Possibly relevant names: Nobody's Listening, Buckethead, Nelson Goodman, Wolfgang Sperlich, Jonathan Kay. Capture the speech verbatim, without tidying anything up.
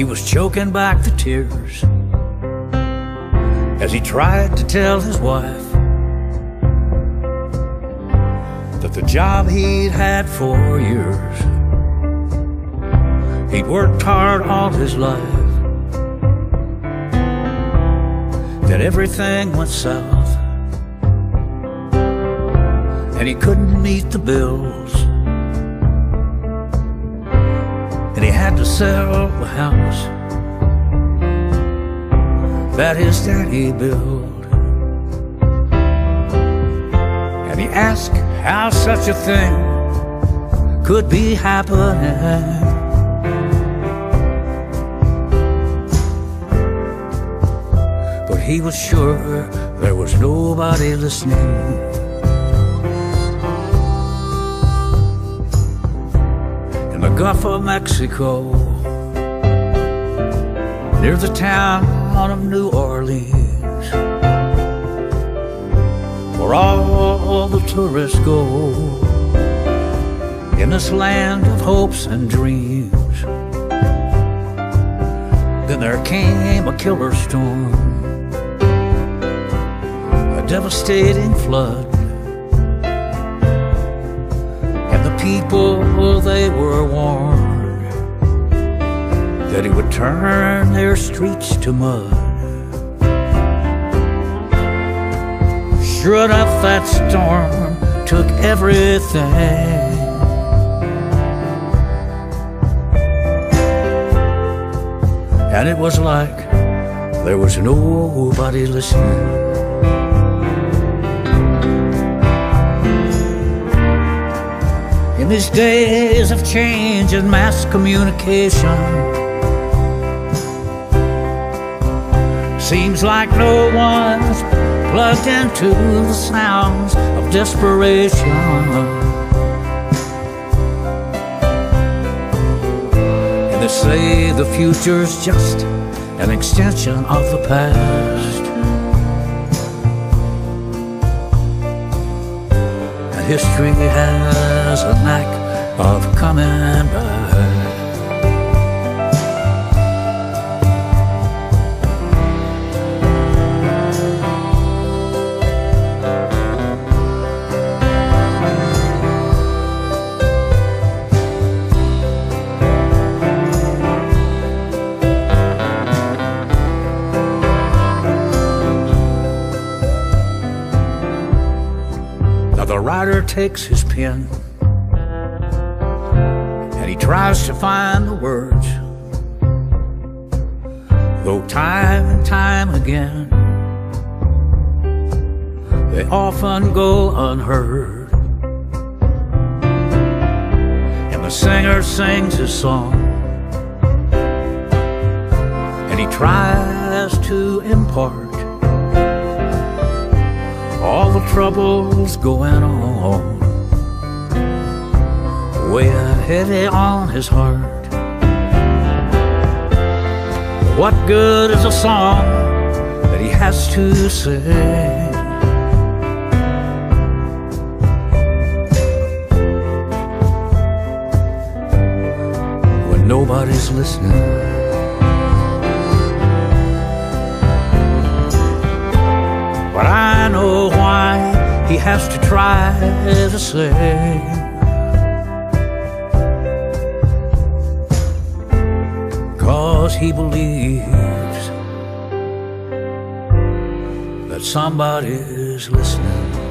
He was choking back the tears as he tried to tell his wife that the job he'd had for years, he'd worked hard all his life, that everything went south and he couldn't meet the bills, and he had to sell the house that his daddy built. And he asked how such a thing could be happening. But he was sure there was nobody listening, Gulf of Mexico, near the town of New Orleans, where all the tourists go, in this land of hopes and dreams. Then there came a killer storm, a devastating flood, people, they were warned that he would turn their streets to mud. Sure enough, that storm took everything. And it was like there was nobody listening. In these days of change and mass communication, seems like no one's plugged into the sounds of desperation. And they say the future's just an extension of the past, and history has a knack of coming back. Now the writer takes his pen, tries to find the words, though time and time again they often go unheard. And the singer sings his song, and he tries to impart all the troubles going on, weighing heavy on his heart. What good is a song that he has to sing? When nobody's listening. But I know why he has to try to sing, because he believes that somebody's listening.